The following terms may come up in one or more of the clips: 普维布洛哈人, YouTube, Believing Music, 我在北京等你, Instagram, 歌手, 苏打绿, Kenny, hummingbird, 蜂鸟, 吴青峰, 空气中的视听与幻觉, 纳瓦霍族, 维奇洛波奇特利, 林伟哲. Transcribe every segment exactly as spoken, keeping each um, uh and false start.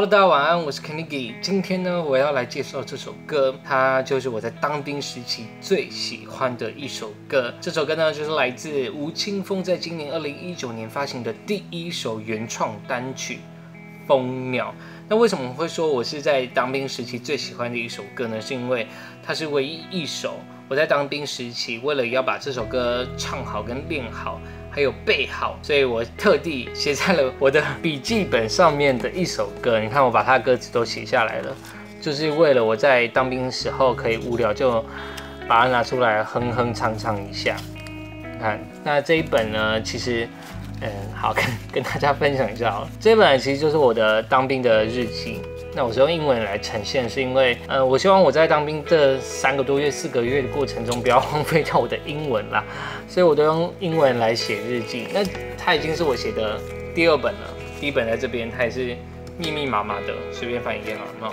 Hello， 大家晚安，我是 Kenny。今天呢，我要来介绍这首歌，它就是我在当兵时期最喜欢的一首歌。这首歌呢，就是来自吴青峰在今年二零一九年发行的第一首原创单曲《蜂鸟》。那为什么会说我是在当兵时期最喜欢的一首歌呢？是因为它是唯一一首我在当兵时期为了要把这首歌唱好跟练好，还有背好，所以我特地写在了我的笔记本上面的一首歌。你看，我把它的歌词都写下来了，就是为了我在当兵的时候可以无聊就把它拿出来哼哼唱唱一下。你看，那这一本呢，其实，嗯，好，跟跟大家分享一下好了。这一本其实就是我的当兵的日记。那我是用英文来呈现，是因为，呃，我希望我在当兵这三个多月、四个月的过程中，不要荒废掉我的英文啦，所以我都用英文来写日记。那它已经是我写的第二本了，第一本在这边，它也是密密麻麻的，随便翻一页嘛，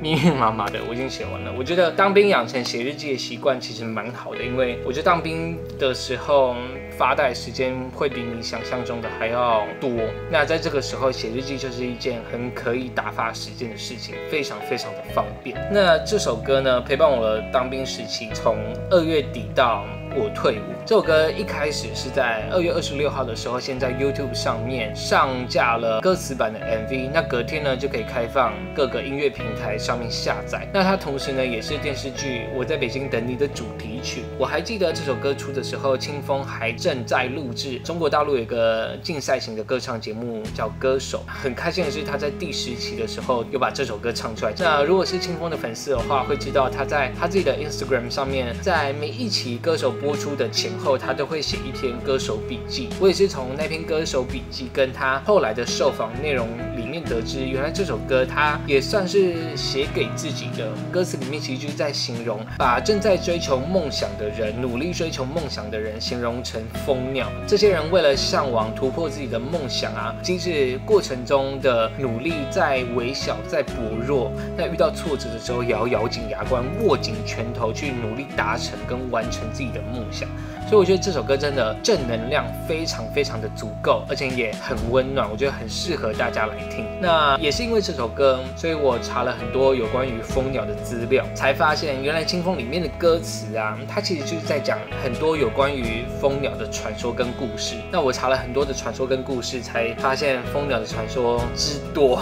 密密麻麻的，我已经写完了。我觉得当兵养成写日记的习惯其实蛮好的，因为我觉得当兵的时候发呆时间会比你想象中的还要多。那在这个时候写日记就是一件很可以打发时间的事情，非常非常的方便。那这首歌呢，陪伴我的当兵时期，从二月底到我退伍。这首歌一开始是在二月二十六号的时候，先在 YouTube 上面上架了歌词版的 M V。那隔天呢，就可以开放各个音乐平台上面下载。那它同时呢，也是电视剧《我在北京等你》的主题曲。我还记得这首歌出的时候，青峰还正在录制中国大陆有一个竞赛型的歌唱节目叫《歌手》。很开心的是，他在第十期的时候又把这首歌唱出来。那如果是青峰的粉丝的话，会知道他在他自己的 Instagram 上面，在每一期《歌手》播出的前后，他都会写一篇歌手笔记。我也是从那篇歌手笔记跟他后来的受访内容里面得知，原来这首歌他也算是写给自己的。歌词里面其实就是在形容把正在追求梦想的人、努力追求梦想的人形容成蜂鸟。这些人为了向往突破自己的梦想啊，即使过程中的努力再微小、再薄弱，那遇到挫折的时候也要咬紧牙关、握紧拳头去努力达成跟完成自己的梦想。所以我觉得这首歌真的正能量非常非常的足够，而且也很温暖，我觉得很适合大家来听。那也是因为这首歌，所以我查了很多有关于蜂鸟的资料，才发现原来青蜂里面的歌词啊，它其实就是在讲很多有关于蜂鸟的传说跟故事。那我查了很多的传说跟故事，才发现蜂鸟的传说之多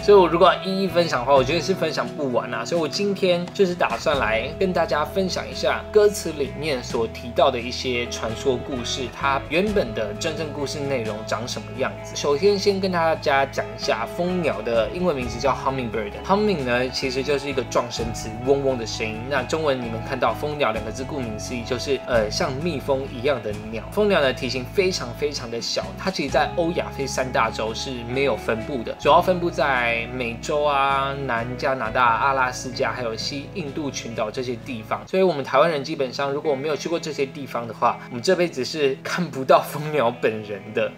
所以我如果要一一分享的话，我觉得是分享不完啊。所以我今天就是打算来跟大家分享一下歌词里面所提到的一些一些传说故事，它原本的真正故事内容长什么样子。首先先跟大家讲一下，蜂鸟的英文名字叫 hummingbird。 humming 呢，其实就是一个撞声词，嗡嗡的声音。那中文你们看到蜂鸟两个字，顾名思义就是呃像蜜蜂一样的鸟。蜂鸟的体型非常非常的小，它其实在欧亚非三大洲是没有分布的，主要分布在美洲啊、南加拿大、阿拉斯加还有西印度群岛这些地方。所以我们台湾人基本上如果没有去过这些地方的话，我们这辈子是看不到蜂鸟本人的。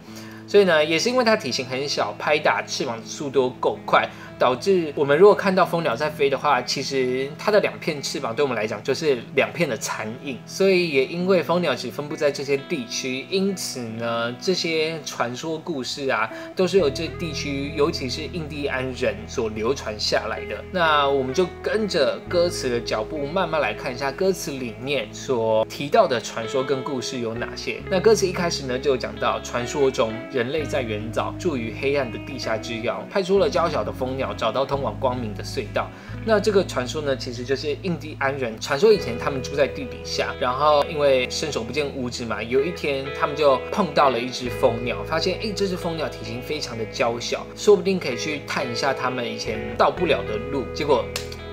所以呢，也是因为它体型很小，拍打翅膀的速度够快，导致我们如果看到蜂鸟在飞的话，其实它的两片翅膀对我们来讲就是两片的残影。所以也因为蜂鸟只分布在这些地区，因此呢，这些传说故事啊，都是由这地区，尤其是印第安人所流传下来的。那我们就跟着歌词的脚步，慢慢来看一下歌词里面所提到的传说跟故事有哪些。那歌词一开始呢，就有讲到，传说中人类在远早住于黑暗的地下之遥，派出了娇小的蜂鸟，找到通往光明的隧道。那这个传说呢，其实就是印第安人传说以前他们住在地底下，然后因为伸手不见五指嘛，有一天他们就碰到了一只蜂鸟，发现哎，这只蜂鸟体型非常的娇小，说不定可以去探一下他们以前到不了的路。结果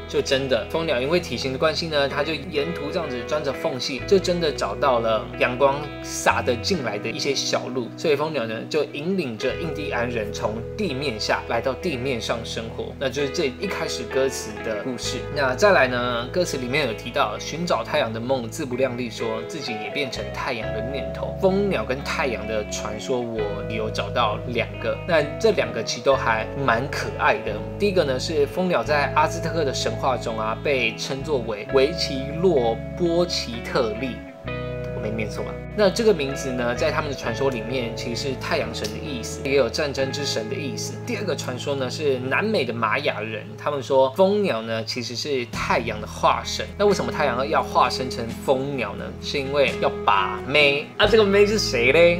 就真的蜂鸟因为体型的关系呢，它就沿途这样子钻着缝隙，就真的找到了阳光洒得进来的一些小路。所以蜂鸟呢，就引领着印第安人从地面下来到地面上生活。那就是这一开始歌词的故事。那再来呢，歌词里面有提到，寻找太阳的梦自不量力，说自己也变成太阳的念头。蜂鸟跟太阳的传说，我有找到两个，那这两个其实都还蛮可爱的。第一个呢，是蜂鸟在阿兹特克的神话中啊，被称作为维奇洛波奇特利，我没念错吧？那这个名字呢，在他们的传说里面，其实是太阳神的意思，也有战争之神的意思。第二个传说呢，是南美的玛雅人，他们说蜂鸟呢其实是太阳的化身。那为什么太阳要化身成蜂鸟呢？是因为要把妹啊，这个妹是谁嘞？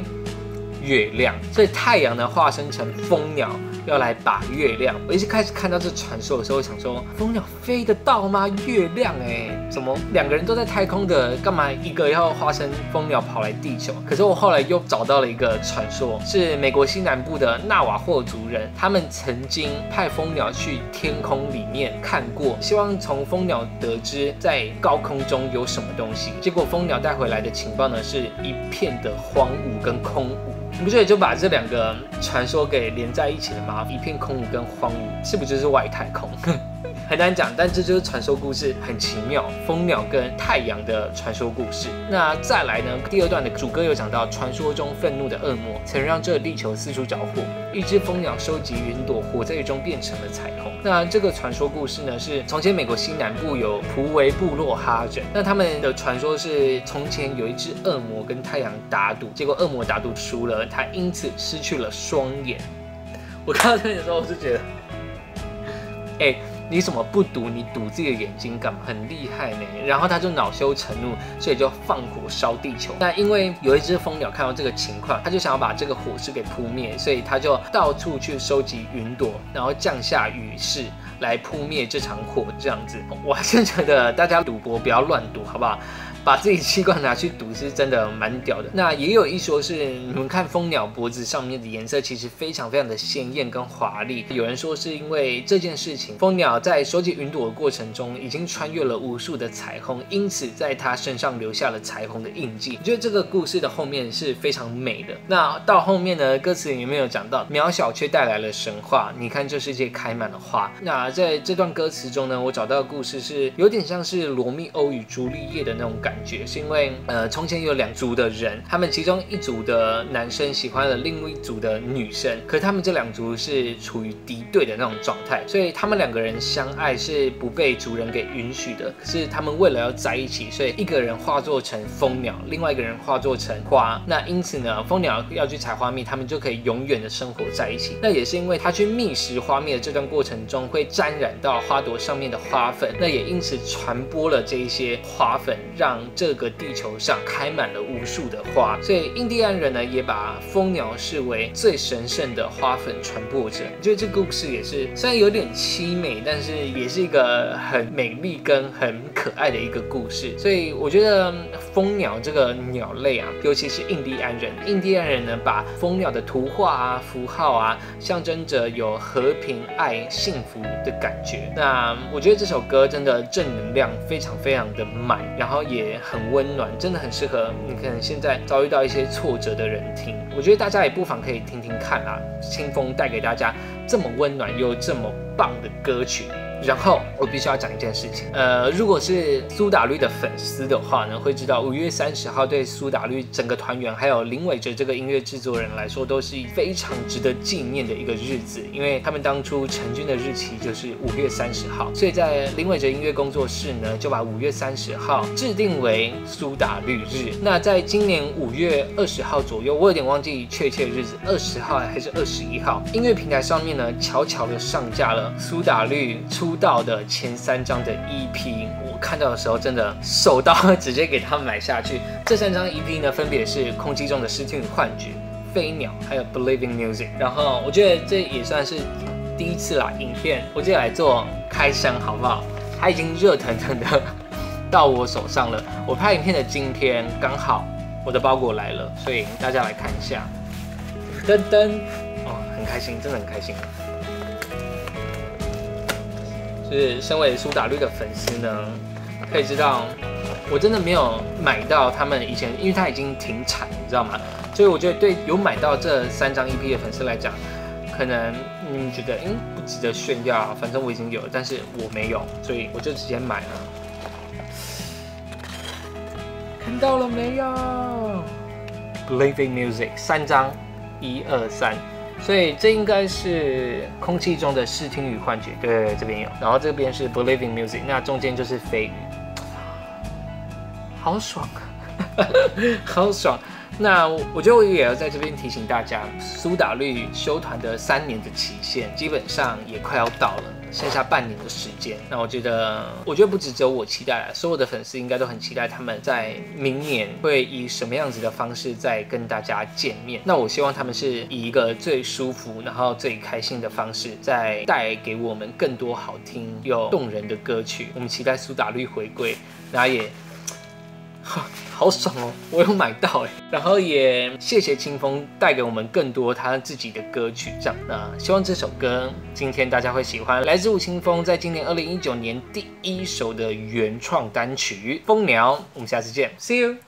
月亮。所以太阳呢化身成蜂鸟，要来把月亮。我一开始看到这传说的时候，我想说蜂鸟飞得到吗？月亮哎、欸，怎么两个人都在太空的，干嘛一个要化身蜂鸟跑来地球？可是我后来又找到了一个传说，是美国西南部的纳瓦霍族人，他们曾经派蜂鸟去天空里面看过，希望从蜂鸟得知在高空中有什么东西。结果蜂鸟带回来的情报呢，是一片的荒芜跟空无。 你不觉得就把这两个传说给连在一起了吗？一片空无跟荒芜，是不是就是外太空？很难讲，但这就是传说故事，很奇妙。蜂鸟跟太阳的传说故事。那再来呢？第二段的主歌有讲到，传说中愤怒的恶魔曾让这地球四处着火，一只蜂鸟收集云朵，火在雨中变成了彩虹。那这个传说故事呢，是从前美国西南部有普维布洛哈人，那他们的传说是从前有一只恶魔跟太阳打赌，结果恶魔打赌输了。 他因此失去了双眼。我看到这里的时候，我是觉得，哎、欸，你怎么不赌？你赌自己的眼睛干嘛？很厉害呢。然后他就恼羞成怒，所以就放火烧地球。那因为有一只蜂鸟看到这个情况，他就想要把这个火势给扑灭，所以他就到处去收集云朵，然后降下雨势。 来扑灭这场火，这样子，我还是觉得大家赌博不要乱赌，好不好？把自己器官拿去赌是真的蛮屌的。那也有一说是，你们看蜂鸟脖子上面的颜色其实非常非常的鲜艳跟华丽。有人说是因为这件事情，蜂鸟在收集云朵的过程中已经穿越了无数的彩虹，因此在它身上留下了彩虹的印记。我觉得这个故事的后面是非常美的。那到后面呢，歌词里面有讲到，渺小却带来了神话。你看这世界开满了花。那 在这段歌词中呢，我找到的故事是有点像是罗密欧与朱丽叶的那种感觉，是因为呃，从前有两族的人，他们其中一族的男生喜欢了另一族的女生，可他们这两族是处于敌对的那种状态，所以他们两个人相爱是不被族人给允许的。可是他们为了要在一起，所以一个人化作成蜂鸟，另外一个人化作成花，那因此呢，蜂鸟要去采花蜜，他们就可以永远的生活在一起。那也是因为他去觅食花蜜的这段过程中会 沾染到花朵上面的花粉，那也因此传播了这一些花粉，让这个地球上开满了无数的花。所以印第安人呢，也把蜂鸟视为最神圣的花粉传播者。我觉得这个故事也是虽然有点凄美，但是也是一个很美丽跟很可爱的一个故事。所以我觉得蜂鸟这个鸟类啊，尤其是印第安人，印第安人呢把蜂鸟的图画啊、符号啊，象征着有和平、爱、幸福 的感觉，那我觉得这首歌真的正能量非常非常的满，然后也很温暖，真的很适合你可能现在遭遇到一些挫折的人听。我觉得大家也不妨可以听听看啊，清风带给大家这么温暖又这么棒的歌曲。 然后我必须要讲一件事情，呃，如果是苏打绿的粉丝的话呢，会知道五月三十号对苏打绿整个团员还有林伟哲这个音乐制作人来说，都是非常值得纪念的一个日子，因为他们当初成军的日期就是五月三十号，所以在林伟哲音乐工作室呢，就把五月三十号制定为苏打绿日。那在今年五月二十号左右，我有点忘记确切日子，二十号还是二十一号，音乐平台上面呢，悄悄的上架了苏打绿出 出道的前三张的 E P， 我看到的时候真的手刀直接给他买下去。这三张 E P 呢，分别是《空气中的视听与幻觉》、《飞鸟》还有《Believing Music》。然后我觉得这也算是第一次啦，影片我就来做开箱好不好？它已经热腾腾的到我手上了。我拍影片的今天刚好我的包裹来了，所以大家来看一下。噔噔，哦，很开心，真的很开心。 就是身为苏打绿的粉丝呢，可以知道我真的没有买到他们以前，因为他已经停产，你知道吗？所以我觉得对有买到这三张 E P 的粉丝来讲，可能你们觉得嗯不值得炫耀啊，反正我已经有了，但是我没有，所以我就直接买了。看到了没有 ？Believing Music 三张，一二三。 所以这应该是空气中的视听与幻觉，对，这边有，然后这边是 Believing Music， 那中间就是飞鱼，好爽啊！好爽。那我就也要在这边提醒大家，苏打绿休团的三年的期限基本上也快要到了，剩下半年的时间。那我觉得，我觉得不只只有我期待啦，所有的粉丝应该都很期待他们在明年会以什么样子的方式再跟大家见面。那我希望他们是以一个最舒服，然后最开心的方式，再带给我们更多好听又动人的歌曲。我们期待苏打绿回归，那也。 好爽哦！我有买到哎，然后也谢谢清风带给我们更多他自己的歌曲，这样那希望这首歌今天大家会喜欢，来自吴青峰在今年二零一九年第一首的原创单曲《蜂鸟》，我们下次见 ，See you。